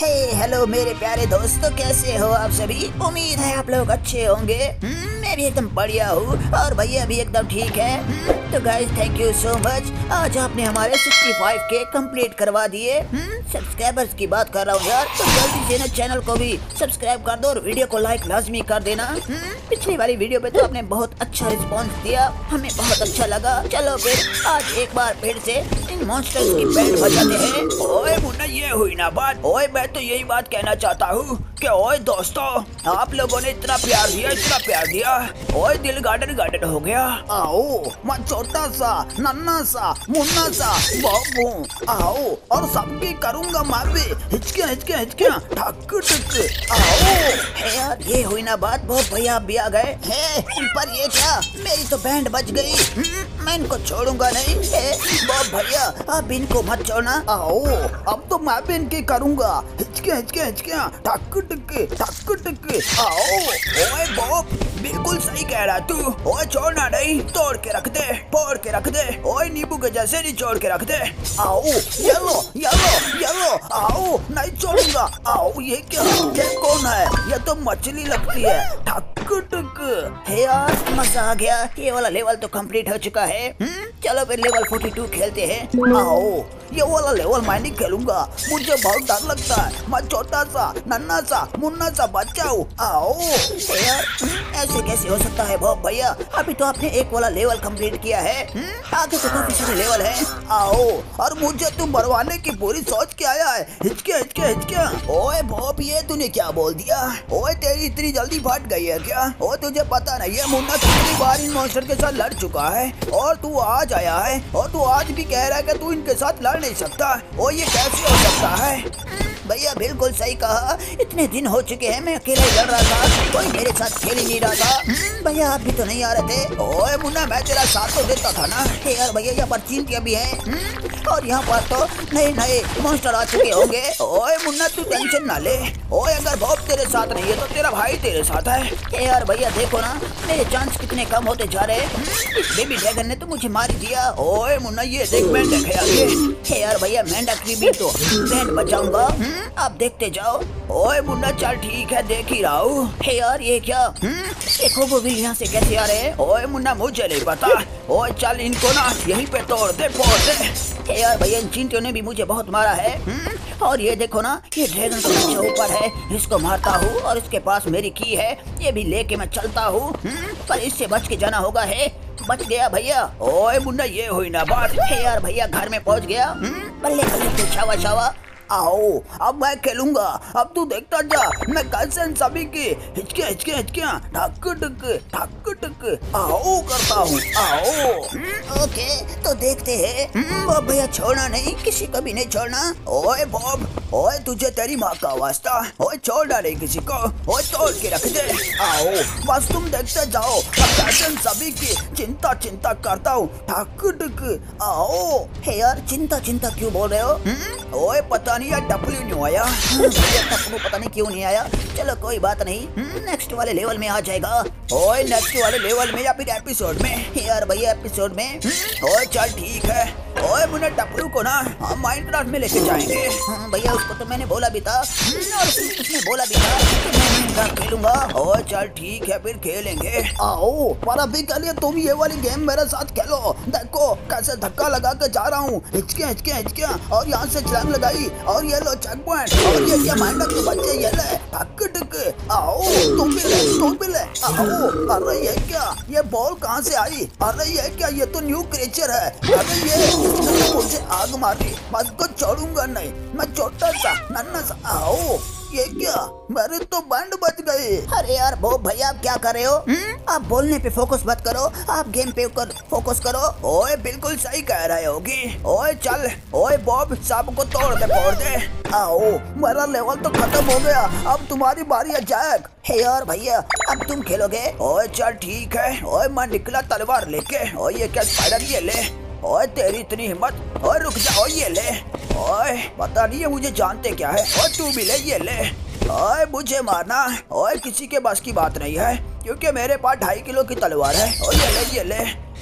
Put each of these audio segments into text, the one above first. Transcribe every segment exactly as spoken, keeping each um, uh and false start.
हे hello मेरे प्यारे दोस्तों, कैसे हो आप सभी। उम्मीद है आप लोग अच्छे होंगे। मैं भी एकदम बढ़िया हूँ और भैया भी एकदम ठीक है। तो guys thank you so much, आज आपने हमारे सिक्सटी फाइव के कंप्लीट करवा दिए। सब्सक्राइबर्स की बात कर रहा हूँ यार, तो जल्दी से ना चैनल को भी सब्सक्राइब कर दो और वीडियो को लाइक लाजमी कर देना। पिछली वाली वीडियो पे तो आपने बहुत अच्छा रिस्पांस दिया, हमें बहुत अच्छा लगा। चलो फिर आज एक बार फिर से इन मॉन्स्टर्स की पैंट बजाते हैं। ओए मुन्ना, ये हुई ना बात। ओए मैं तो यही बात कहना चाहता हूँ कि ओए दोस्तों, आप लोगों ने इतना प्यार दिया, इतना प्यार दिया, ओए दिल गार्डन गार्डन हो गया। आओ मैं छोटा सा नन्ना सा मुन्ना सा बॉब हूँ, आओ और सबकी करूँगा माफी। हिचकिया हिचकिया हिचकिया ठक ठक, आओ। है यार ये हुई ना बात, बहुत भैया आप भी आ गए। है पर ये क्या, मेरी तो बैंड बज गई, मैं इनको छोड़ूंगा नहीं। है बॉब भैया आप इनको मत छोड़ना। आओ अब तो मैं भी इनकी करूँगा। हिचकिया हिचकिया हिचकिया ठक ठक ठक ठक, आओ। ओए बॉब बिल्कुल सही कह रहा तू, ओए छोड़ना नहीं, तोड़ के रख दे, फोड़ के रख दे। ओए नींबू के जैसे नहीं, छोड़ के रख दे। आओ येलो येलो येलो, आओ नहीं छोड़ूंगा। आओ ये क्या, ये कौन है, ये तो मछली लगती है। ठक ठक। हे यार मजा आ गया, ये वाला लेवल तो कंप्लीट हो चुका है। हुँ? चलो फिर लेवल फोर्टी टू खेलते हैं। आओ ये वाला लेवल मैं नहीं खेलूंगा, मुझे बहुत डर लगता है, मैं छोटा सा नन्ना सा मुन्ना सा बच्चा हूँ। आओ यार ऐसे कैसे हो सकता है बॉब भैया, अभी तो आपने एक वाला लेवल कंप्लीट किया है, आगे तो काफी सारे लेवल है। आओ और मुझे तुम मरवाने की पूरी सोच के आया है। हिचके हिचके हिचके। ओए बॉब ये तूने क्या बोल दिया, ओए तेरी इतनी जल्दी फट गई है क्या। ओ तुझे पता नहीं है मुन्ना कितनी बार इन मॉन्स्टर के साथ लड़ चुका है और तू आज आया है और तू आज भी कह रहा है कि तू इनके साथ लड़ नहीं सकता। और ये कैसे हो सकता है। भैया बिल्कुल सही कहा, इतने दिन हो चुके हैं मैं अकेले लड़ रहा था, कोई मेरे साथ खेल ही नहीं रहा था। भैया आप भी तो नहीं आ रहे थे। ओए मुन्ना मैं तेरा साथ तो देता था ना। यार भैया यहाँ पर चींटियाँ भी हैं और यहाँ पर तो नए नए मॉन्स्टर आ चुके होंगे। ओए मुन्ना तू टेंशन ना ले, ओए अगर बॉब तेरे साथ नहीं है तो तेरा भाई तेरे साथ है। यार भैया देखो ना मेरे चांस कितने कम होते जा रहे हैं। इस बेबी ड्रैगन ने तो मुझे मार दिया। ओए मुन्ना ये देख मेंढक है आगे। यार भैया मेंढक की भी तो बैंड बचाऊंगा, आप देखते जाओ। ओए मुन्ना चल ठीक है, देख ही रहा हूँ। हे यार ये क्या, देखो वो भी यहाँ से कैसे आ रहे हैं। ओए मुन्ना मुझे नहीं पता, ओए चल इनको ना यहीं पे तोड़ दे फोड़ दे। हे यार भैया इन चिंटियों ने भी मुझे बहुत मारा है। और ये देखो ना ये ड्रैगन तो मुझे ऊपर है, इसको मारता हूँ और इसके पास मेरी की है, ये भी लेके मैं चलता हूँ, पर इससे बच के जाना होगा। है बच गया भैया। ओए मुन्ना ये हुई ना बात। हे यार भैया घर में पहुँच गया, बल्ले बल्ले छावा छावा। आओ अब मैं खेलूंगा, अब तू देखता जा मैं कैसे इन सभी की हिचके हिचके हिचकिया ठक ठक ठक ठक आओ करता हूँ। आओ ओके तो देखते हैं बॉब भैया, छोड़ना नहीं, किसी को भी नहीं छोड़ना। ओए बॉब ओए तुझे तेरी माँ का वास्ता, ओए छोड़ना नहीं किसी को, ओए तोड़ के रख दे। आओ बस तुम देखते जाओ मैं कैसे इन सभी की चिंता चिंता करता हूँ। ठक ठक आओ। हे यार चिंता चिंता क्यों बोल रहे हो। ओए पता नहीं टपलू नहीं आया, टपलू पता नहीं क्यों नहीं आया। चलो कोई बात नहीं, नेक्स्ट वाले लेवल में आ जाएगा। ओए नेक्स्ट वाले लेवल में या फिर एपिसोड में। यार भैया एपिसोड में। ओए चल ठीक है। ओए मुन्ना टपलू को ना हम माइनक्राफ्ट में लेके जाएंगे। भैया उसको तो मैंने बोला भी था और उसने बोला भी था कि मैं माइनक्राफ्ट खेलूंगा। ओए चल ठीक है फिर खेलेंगे। आओ पर अभी के लिए तुम ये वाली गेम मेरे साथ खेलो। देखो कैसे धक्का लगा के जा रहा हूँ, हिचके हिचके हिचके और यहाँ से छलांग लगाई और ये लो चेक पॉइंट। और ये क्या माइनक्राफ्ट के बच्चे ये ले ठक ठक। आओ तुम भी ले तुम भी ले। आओ अरे ये क्या, ये बॉल कहाँ से आई। अरे ये क्या, ये तो न्यू क्रिएचर है। अरे ये मुझे आग मारी, बस को छोड़ूंगा नहीं, मैं छोटा सा नन्ना सा। आओ ये क्या, मेरे तो बैंड बच गई। अरे यार बॉब भैया आप क्या कर रहे हो। हुँ? आप बोलने पे फोकस मत करो, आप गेम पे कर, फोकस करो। ओए बिल्कुल सही कह रहे होगी। ओए चल ओए बॉब सबको तोड़ दे फोड़ दे। आओ मेरा लेवल तो खत्म हो गया, अब तुम्हारी बारी है जैक। हे यार भैया अब तुम खेलोगे। ओए चल ठीक है। ओए मैं निकला तलवार लेके। ओए ये क्या स्पाइडर, ये ले। ओए तेरी इतनी हिम्मत, और रुक जाओ ये ले। ओए पता नहीं है मुझे जानते क्या है। और तू भी ले ये ले। ओए मुझे मारना ओए किसी के बस की बात नहीं है, क्योंकि मेरे पास ढाई किलो की तलवार है। और ये ले ये ले।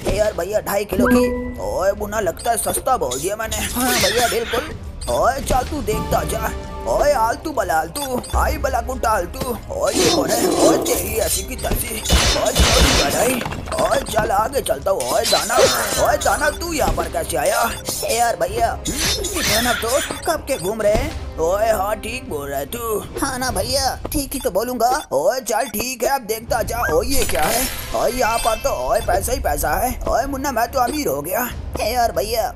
हे यार भैया ढाई किलो की। ओए मुन्ना लगता है सस्ता बोल दिया मैंने। हाँ भैया बिल्कुल। ओए चल तू देखता जा। ओए आलतू बलालतू आई बला कुटालतू और ये कौन है और तेरी ऐसी की तसी और चोरी बनाई और चल आगे चलता हूँ। और दाना और दाना तू यहाँ पर कैसे आया? यार भैया ना तो कब के घूम रहे हैं। ओए हाँ ठीक बोल रहा है तू। हाँ ना भैया ठीक ही तो बोलूंगा। ओए चल ठीक है अब देखता जा। ओ ये क्या है? और यहाँ पर तो और पैसा ही पैसा है। ओए मुन्ना मैं तो अमीर हो गया। यार भैया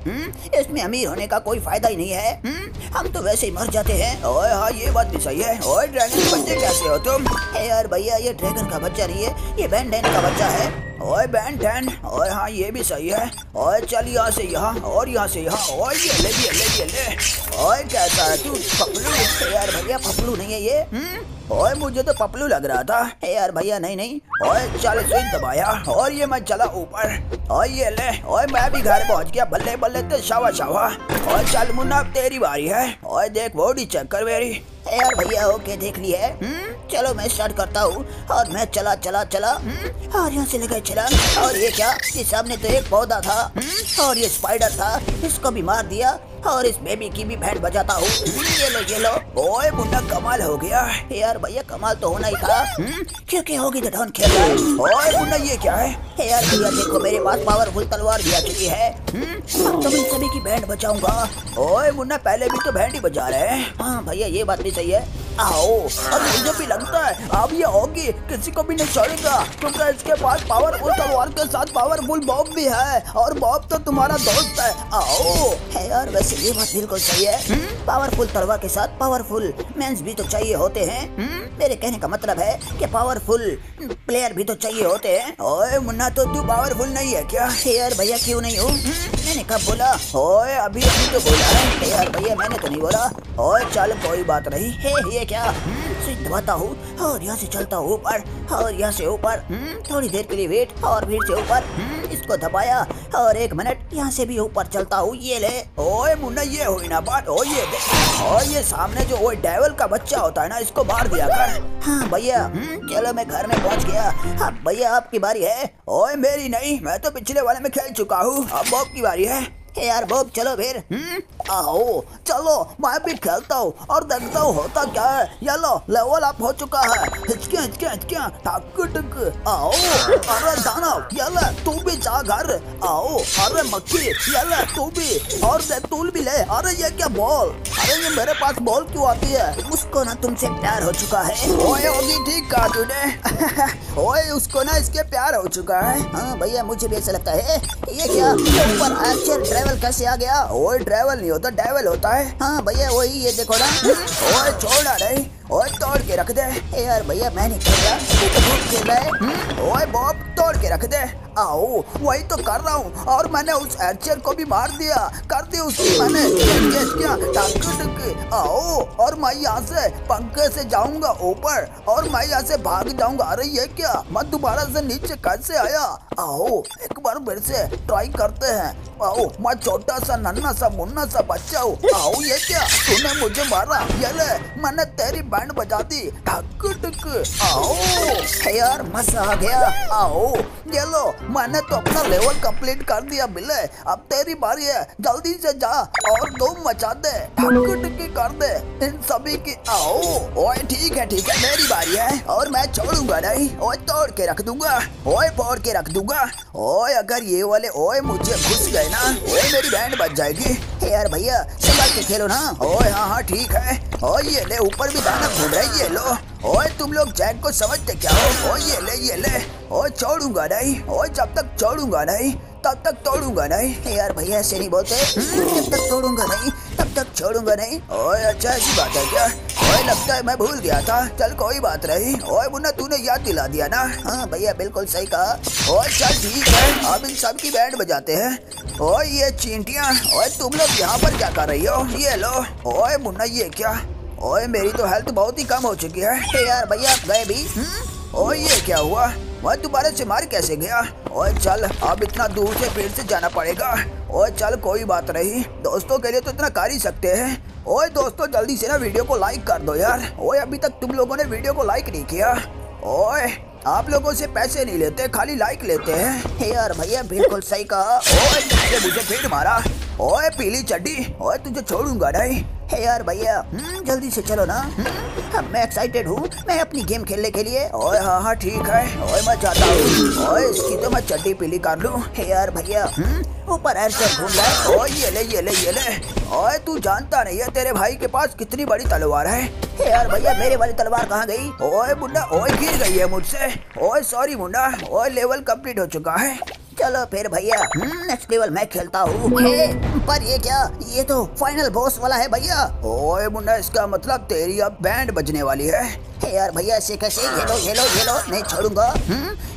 इसमें अमीर होने का कोई फायदा ही नहीं है। हुँ? हम तो वैसे ही मर जाते हैं। ओए हाँ ये बात भी सही है। और ड्रैगन के बच्चे कैसे हो तुम? यार भैया ये ड्रैगन का बच्चा नहीं है, ये बैंड का बच्चा है। ओए बैन टेन और हाँ ये भी सही है। और चल यहाँ से यहाँ और यहाँ से यहाँ और ये ले ये ले ये ले। और कहता है तू पपलू। यार भैया पपलू नहीं है ये। हम्म और मुझे तो पपलू लग रहा था। यार भैया नहीं नहीं। और चल स्विच दबाया और ये मैं चला ऊपर और ये ले। और मैं भी घर पहुँच गया। बल्ले बल्ले तो शावा शावा। और चल मुन्ना अब तेरी बारी है। और देख बॉडी चेक कर मेरी। यार भैया ओके देख ली है। चलो मैं स्टार्ट करता हूँ। और मैं चला चला चला और यहाँ से लेकर चला। और ये क्या? इस सामने तो एक पौधा था और ये स्पाइडर था, इसको भी मार दिया। और इस बेबी की भी भेंट बजाता हूँ। ये लो ये लो। ओए मुन्ना कमाल हो गया। यार भैया कमाल तो होना ही था क्योंकि होगी तो ढोन खेल रहा है। ओए मुन्ना ये क्या है? यार भैया देखो मेरे पास पावरफुल तलवार भी आ चुकी है। अब तो मैं सभी की भेंट बजाऊंगा। ओए मुन्ना पहले भी तो भेंट ही बजा रहे हैं। हाँ भैया ये बात भी सही है। आओ अब मुझे भी लगता है अब ये होगी किसी को भी नहीं छोड़ेगा क्योंकि इसके पास पावरफुल तलवार के साथ पावरफुल बॉब भी है। और बॉब तो तुम्हारा दोस्त है। आओ है यार ये बात बिल्कुल सही है। पावरफुल तलवार के साथ पावरफुल मेंस भी तो चाहिए होते हैं। मेरे कहने का मतलब है कि पावरफुल प्लेयर भी तो चाहिए होते हैं। ओए मुन्ना तो तू पावरफुल नहीं है क्या? यार भैया क्यों नहीं हूँ? मैंने कब बोला? ओए अभी अभी तो बोला है। यार भैया मैंने तो नहीं बोला। ओए चल कोई बात नहीं है। ये क्या? स्विच दबाता हूँ और यहाँ से चलता हूँ ऊपर और यहाँ से ऊपर। थोड़ी देर के लिए वेट और भीड़ से ऊपर इसको दबाया और एक मिनट यहाँ से भी ऊपर चलता हूँ। ये ले। ओए मुन्ना ये हुई ना बात। ओ ये और ये सामने जो वो डेविल का बच्चा होता है ना, इसको मार दिया कर। हाँ भैया चलो मैं घर में पहुँच गया। अब भैया आपकी बारी है। ओए मेरी नहीं, मैं तो पिछले वाले में खेल चुका हूँ। अब बॉब की बारी है। यार बॉब चलो फिर। आओ चलो मैं भी खेलता हूँ और देखता हूँ होता क्या है। ये लो लेवल अप हो चुका है। हिचके हिचके हिचके टक टक। आओ अरे दाना ये ले तू भी जा घर। आओ अरे मक्खी ये ले तू भी। और तूल भी ले। अरे ये क्या बॉल? अरे ये मेरे पास बॉल क्यों आती है? उसको ना तुमसे प्यार हो चुका है। ओए होगी ठीक कहा तूने। ओए उसको ना इसके प्यार हो चुका है। हाँ भैया मुझे भी ऐसा लगता है। ये क्या ऊपर डेविल कैसे आ गया? ओए डेविल नहीं होता, डेविल होता है। हाँ भैया वही। ये देखो ना। ओए छोड़ा नहीं और तोड़ के रख दे। यार भैया मैं नहीं खेल रहा, तू तो खूब खेल रहा है। ओए बॉब तोड़ के रख दे। आओ वही तो कर रहा हूँ। और मैंने उस आर्चर को भी मार दिया। कर दिया उसकी मैंने क्या टक टक। आओ और मैं यहाँ से पंखे से जाऊँगा ऊपर और मैं यहाँ से भाग जाऊँगा। अरे ये क्या? मैं दोबारा से नीचे कैसे आया? आओ एक बार फिर से ट्राई करते हैं। आओ मैं छोटा सा नन्ना सा मुन्ना सा बच्चा हूँ। आओ ये क्या? तूने मुझे मारा। ये ले मैंने तेरी बैंड बजा दी। टक टक। आओ यार मजा आ गया। आओ ये लो मैंने तो अपना लेवल कंप्लीट कर दिया। बिले अब तेरी बारी है। जल्दी से जा और धूम मचा दे। टक्की कर दे इन सभी की। आओ ओए ठीक है ठीक है मेरी बारी है। और मैं छोड़ूंगा नहीं। ओए तोड़ के रख दूंगा। ओए फोड़ के रख दूंगा। ओए अगर ये वाले ओए मुझे घुस गए ना, ओए मेरी बैंड बच जाएगी। यार भैया संभाल के खेलो ना। ओए हाँ हाँ ठीक है। और ये ले ऊपर भी दाना घूम रही है। लो ओए तुम लोग जैक को समझते क्या हो? ओ ये ले ये ले। ओ छोड़ूंगा नहीं। ओ जब तक छोड़ूंगा नहीं तब तक तोड़ूंगा नहीं। यार भैया ऐसे नहीं बोलते। जब तक तोड़ूंगा नहीं तब तक छोड़ूंगा नहीं। ओए अच्छा ऐसी बात है क्या? ओए लगता है मैं भूल गया था। चल कोई बात नहीं। ओए मुन्ना तूने याद दिला दिया ना। हाँ भैया बिल्कुल सही कहा। और चल ठीक है अब इन सब की बैंड बजाते हैं। ओए ये चींटियाँ और तुम लोग यहाँ पर क्या कर रही हो? ये लो। ओए मुन्ना ये क्या? ओए मेरी तो हेल्थ बहुत ही कम हो चुकी है। यार भैया आप गए भी। ओए ये क्या हुआ? मैं दोबारा से मार कैसे गया? ओए चल अब इतना दूर से फिर से जाना पड़ेगा। ओए चल कोई बात नहीं। दोस्तों के लिए तो इतना कर ही सकते हैं। ओए दोस्तों जल्दी से ना वीडियो को लाइक कर दो यार। ओए अभी तक तुम लोगों ने वीडियो को लाइक नहीं किया। ओए आप लोगों से पैसे नहीं लेते, खाली लाइक लेते हैं। यार भैया बिल्कुल सही कहा। ओए मुझे फिर मारा। ओए पीली चड्डी, ओए तुझे छोड़ूंगा नहीं। हे यार भैया, जल्दी से चलो ना, मैं एक्साइटेड हूँ, मैं अपनी गेम खेलने के लिए। ओए हाँ हाँ ठीक है, ओए मैं जाता हूँ। ओए इसकी तो मैं चड्डी पीली कर लूँ। हे यार भैया, ऊपर ऐर से घूम रहा। ओए ये ले ये ले ये ले। ओए तू जानता नहीं है तेरे भाई के पास कितनी बड़ी तलवार है। हे यार भैया, मेरे वाली तलवार कहाँ गई? ओए मुन्ना, ओए गिर गई है मुझसे। ओए सॉरी मुन्ना, ओए लेवल कम्प्लीट हो चुका है। चलो फिर भैया, नेक्स्ट लेवल मैं खेलता हूँ। पर ये क्या, ये तो फाइनल बॉस वाला है भैया। ओए मुन्ना, इसका मतलब तेरी अब बैंड बजने वाली है। हे यार भैया, ऐसे कैसे? ये लो ये लो ये लो, नहीं छोड़ूंगा।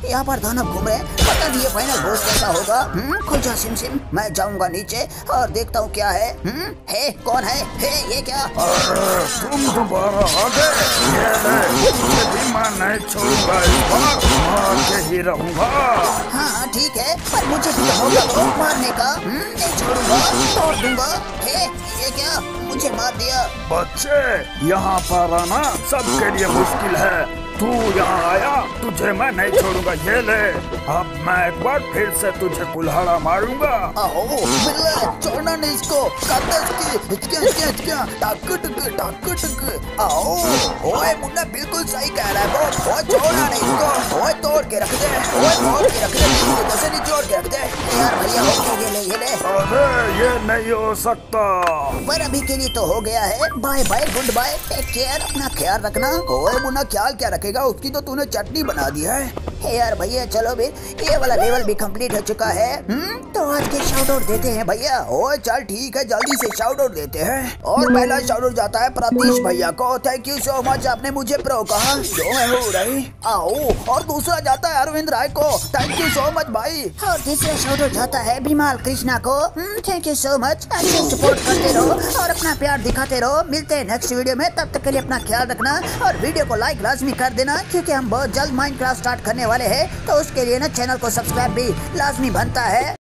यहाँ पर दानव घूम रहे, पता नहीं ये फाइनल बॉस कैसा होगा। खुल जा सिम सिम, मैं जाऊँगा नीचे और देखता हूँ क्या है। हे कौन है? हे ये क्या? तुम दोबारा आ गए? हाँ ठीक है, पर मुझे मारने का नहीं छोड़ूंगा, तोड़ दूंगा। हे ये क्या, मुझे मार दिया। बच्चे, यहाँ पर आना सबके लिए मुश्किल है। तू यहाँ आया, तुझे मैं नहीं छोड़ूंगा। ये ले, अब मैं एक बार फिर से तुझे कुल्हाड़ा मारूंगा। आओ, छोड़ना नहीं इसको। आओ, ओए मुन्ना बिल्कुल सही कह रहा है, छोड़ना नहीं इसको। ओए तोड़ के रख दे, ओए तोड़ के रख दे, जैसे नहीं छोड़ के रख दे। यार भैया, ये ले ये ले। अरे ये नहीं हो सकता। पर अभी के लिए तो हो गया है। Bye bye, goodbye, take care, अपना ख्याल रखना। ओए मुन्ना ख्याल क्या रखेगा, उसकी तो तूने चटनी बना दी है। हे यार भैया, चलो भी, ये वाला लेवल भी कंप्लीट हो चुका है। हम्म, तो आज के शाउट आउट देते हैं भैया। ओए चल ठीक है, जल्दी से शाउट आउट देते हैं। और पहला शाउट आउट जाता है प्रतीश भैया को। थैंक यू सो मच, आपने मुझे प्रो कहा, जो मैं हो रही। आओ, और दूसरा जाता है अरविंद राय को। थैंक यू सो मच भाई। और तीसरा शाउट आउट जाता है भीमाल कृष्णा को। थैंक यू सो मच, अच्छे सपोर्ट करते रहो और अपना प्यार दिखाते रहो। मिलते हैं नेक्स्ट वीडियो में, तब तक के लिए अपना ख्याल रखना और वीडियो को लाइक लाजमी कर देना, क्योंकि हम बहुत जल्द माइनक्राफ्ट स्टार्ट करने वाले हैं, तो उसके लिए ना चैनल को सब्सक्राइब भी लाजमी बनता है।